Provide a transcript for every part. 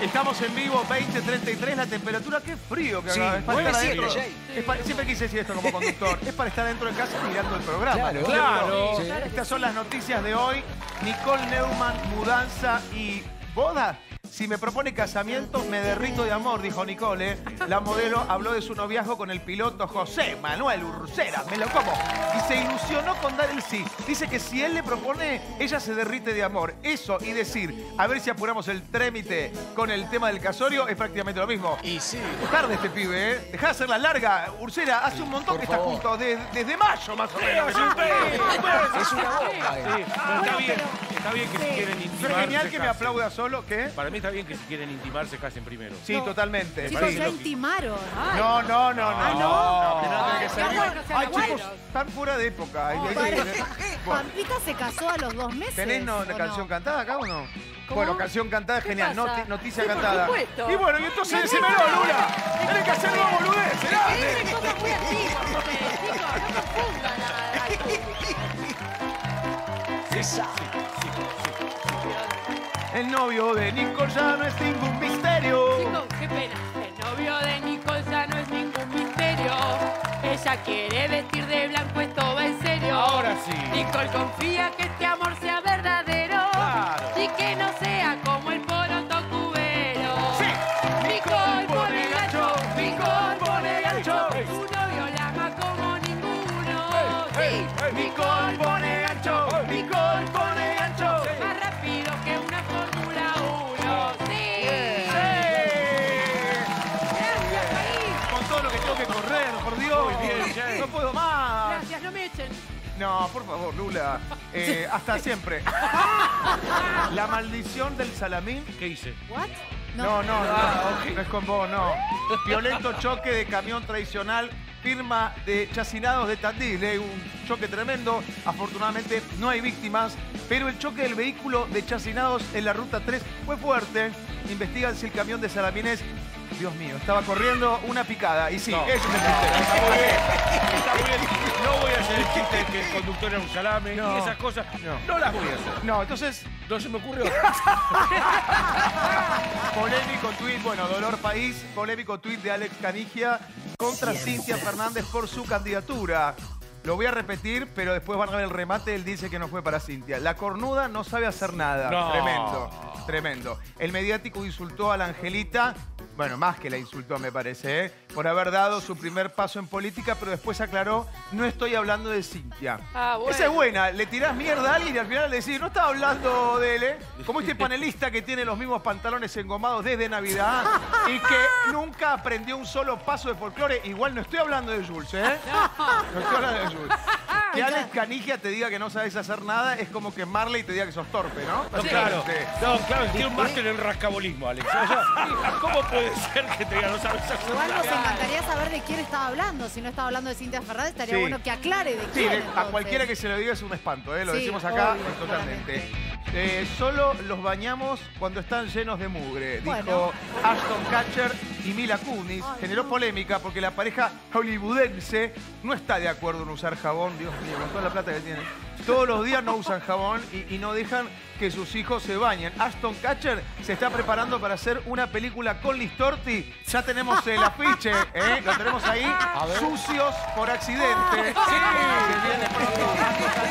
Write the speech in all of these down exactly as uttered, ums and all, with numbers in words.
Estamos en vivo, veinte treinta y tres, la temperatura, qué frío que acaba. Sí, es para, siempre quise decir esto como conductor, es para estar dentro de casa mirando el programa. Claro, ¿no? Claro. Sí. Estas son las noticias de hoy. Nicole Neumann, mudanza y boda. Si me propone casamiento, me derrito de amor, dijo Nicole. La modelo habló de su noviazgo con el piloto José Manuel Ursera. Me lo como. Y se ilusionó con dar el sí. Dice que si él le propone, ella se derrite de amor. Eso y decir, a ver si apuramos el trámite con el tema del casorio, es prácticamente lo mismo. Y sí. Es tarde este pibe, ¿eh? Dejá de hacerla larga. Ursera, hace un montón que favor. Está junto. Desde, desde mayo, más o menos. Es, un pez, es una boca. Sí. Bueno, está bien. Está bien que sí. Si quieren intimar. Pero genial que me aplauda solo, ¿qué? Para mí está bien que si quieren intimar se casen primero. Sí, no. Totalmente. Chicos, ya intimaron. Ay. No, no, no, no. Ah, no. no, no, no, no Ay, chicos, tan pura de época. No, Pampita se casó a los dos meses. ¿Tenés no, la canción no? cantada acá o no? ¿Cómo? Bueno, canción cantada genial, not noticia sí, cantada. Por y bueno, y entonces decímelo, Lula. Tenés que hacerlo, boludez. Es una cosa muy antigua, ustedes, chicos. No confundan a la... Esa. El novio de Nicole ya no es ningún misterio. Chicos, qué pena. El novio de Nicole ya no es ningún misterio. Ella quiere vestir de blanco, esto va en serio. Ahora sí. Nicole confía que este amor sea verdadero. Claro. Y que no sea como el poroto cubero. Sí. Nicole pone gancho, Nicole pone gancho. Su novio la ama como ninguno. Hey, hey, sí. Nicole pone gancho, Nicole pone gancho. Hey. Más rápido que una Fórmula uno. Sí. Yeah. Sí. Gracias, país. Con todo lo que tengo que correr, por Dios. Oh, bien, yeah. No puedo más. Gracias, no me echen. No, por favor, Lula. Eh, hasta siempre. La maldición del salamín. ¿Qué hice? ¿What? No, no, no, no, ah, okay. No es con vos, no. Violento choque de camión tradicional, firma de chacinados de Tandil. Eh, un choque tremendo. Afortunadamente no hay víctimas, pero el choque del vehículo de chacinados en la ruta tres fue fuerte. Investigan si el camión de salamines... Dios mío, estaba corriendo una picada. Y sí, no, eso es el chiste. No, está muy bien. Está muy bien. No voy a hacer el chiste de que el conductor era un salame no. Y esas cosas. No. no las voy a hacer. No, entonces... No se me ocurrió. Polémico tuit, bueno, dolor país. Polémico tuit de Alex Caniggia contra Cinthia Fernández por su candidatura. Lo voy a repetir, pero después van a ver el remate. Él dice que no fue para Cinthia. La cornuda no sabe hacer nada. No. Tremendo, tremendo. El mediático insultó a la angelita... Bueno, más que la insultó, me parece, ¿eh? Por haber dado su primer paso en política, pero después aclaró, no estoy hablando de Cinthia. Ah, bueno. Esa es buena. Le tirás mierda a alguien y al final le decís, no estaba hablando de él, ¿eh? Como este panelista que tiene los mismos pantalones engomados desde Navidad y que nunca aprendió un solo paso de folclore. Igual no estoy hablando de Jules, ¿eh? No estoy hablando de Jules. Que Alex Caniggia te diga que no sabes hacer nada es como que Marley te diga que sos torpe, ¿no? Sí. Claro. No, claro, tiene un máster en rascabolismo, Alex. O sea, ¿cómo puede ser que te diga, no sabes hacer nada? Igual nos encantaría saber de quién estaba hablando. Si no estaba hablando de Cinthia Fernández, estaría sí. bueno que aclare de quién. Sí, entonces. A cualquiera que se lo diga es un espanto, ¿eh? Lo sí, decimos acá obvio, totalmente. Eh, solo los bañamos cuando están llenos de mugre, bueno. dijo Ashton Kutcher y Mila Kunis. Ay, Generó no. polémica porque la pareja hollywoodense no está de acuerdo en usar jabón. Dios mío, con toda la plata que tienen. Todos los días no usan jabón y, y no dejan que sus hijos se bañen. Ashton Kutcher se está preparando para hacer una película con Listorti. Ya tenemos el afiche, ¿eh? Lo tenemos ahí. Sucios por accidente. Sí, se viene pronto Ashton Kutcher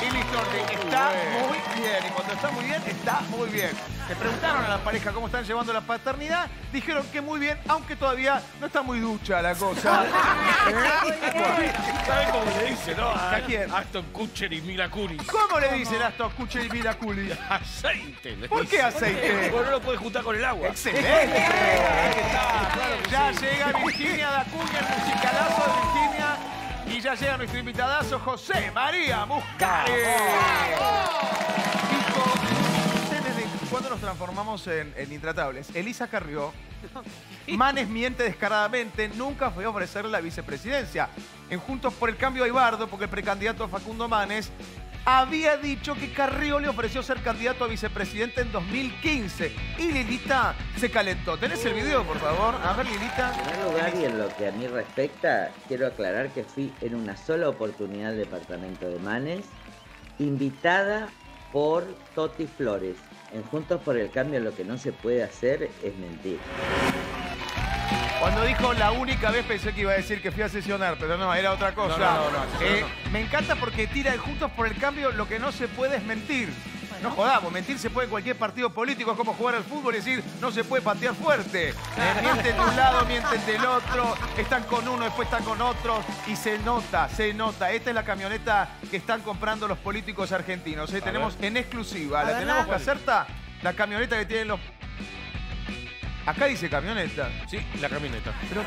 y Listorti. Está muy bien. Y cuando está muy bien, está muy bien. Le preguntaron a la pareja cómo están llevando la paternidad. Dijeron que muy bien, aunque todavía no está muy ducha la cosa. ¿Eh? ¿Saben cómo le dicen, no? ¿A quién? Ashton Kutcher y Mila Kunis. ¿Cómo le dicen Ashton Kutcher y Mila Kunis? Aceite. ¿Por qué aceite? Porque no lo puedes juntar con el agua. ¡Excelente! Está, claro que ya sí. llega Virginia Dacuña, el musicalazo de Virginia. Y ya llega nuestro invitadazo, José María Muscari. ¿Cuándo nos transformamos en, en intratables? Elisa Carrió. Manes miente descaradamente, nunca fue a ofrecerle la vicepresidencia. En Juntos por el Cambio hay bardo, porque el precandidato Facundo Manes había dicho que Carrió le ofreció ser candidato a vicepresidente en dos mil quince. Y Lilita se calentó. ¿Tenés el video, por favor? A ver, Lilita. En primer lugar, y en lo que a mí respecta, quiero aclarar que fui en una sola oportunidad al departamento de Manes, invitada por Toti Flores, En Juntos por el Cambio lo que no se puede hacer es mentir. Cuando dijo la única vez pensé que iba a decir que fui a sesionar, pero no, era otra cosa. No, no, no, no, eh, no. Me encanta porque tira el Juntos por el Cambio lo que no se puede es mentir. Bueno. No jodamos, mentir se puede en cualquier partido político, es como jugar al fútbol y decir no se puede patear fuerte. Eh, mienten de un lado, mienten del otro, están con uno, después están con otro y se nota, se nota. Esta es la camioneta que están comprando los políticos argentinos. Eh. Tenemos ver. en exclusiva, a la ver, tenemos que acertar, la camioneta que tienen los... Acá dice camioneta. Sí, la camioneta. Pero,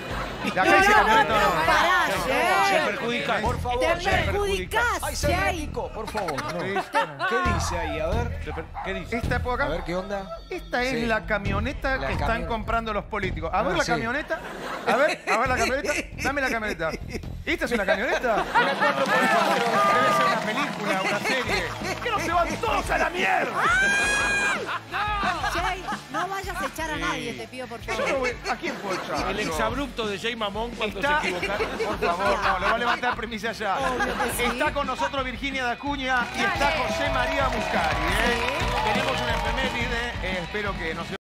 acá no, dice no, camioneta. No, no, no, pará, no, no, se perjudicás, por favor. Te perjudicás. Ay, Jerico, por favor. No. ¿Qué dice ahí? A ver. ¿Qué dice? Esta por acá. A ver, ¿qué onda? Esta es sí. la camioneta la que cami... están comprando los políticos. A ver ah, la sí. camioneta. A ver, a ver la camioneta. Dame la camioneta. ¿Esta es una camioneta? Una cuatro por cuatro. Debe ser una película, una serie. ¡Que no se van todos a la mierda! ¡No! Jey, no vayas a echar a nadie, te pido, por favor. ¿A quién puedo echar? El exabrupto de Jey Mammon cuando Está... se equivoca. Por favor, no, lo va a levantar premisa ya. Sí. Está con nosotros Virginia Dacuña y está José María Muscari. ¿eh? Sí. Tenemos una efeméride, eh, espero que no se...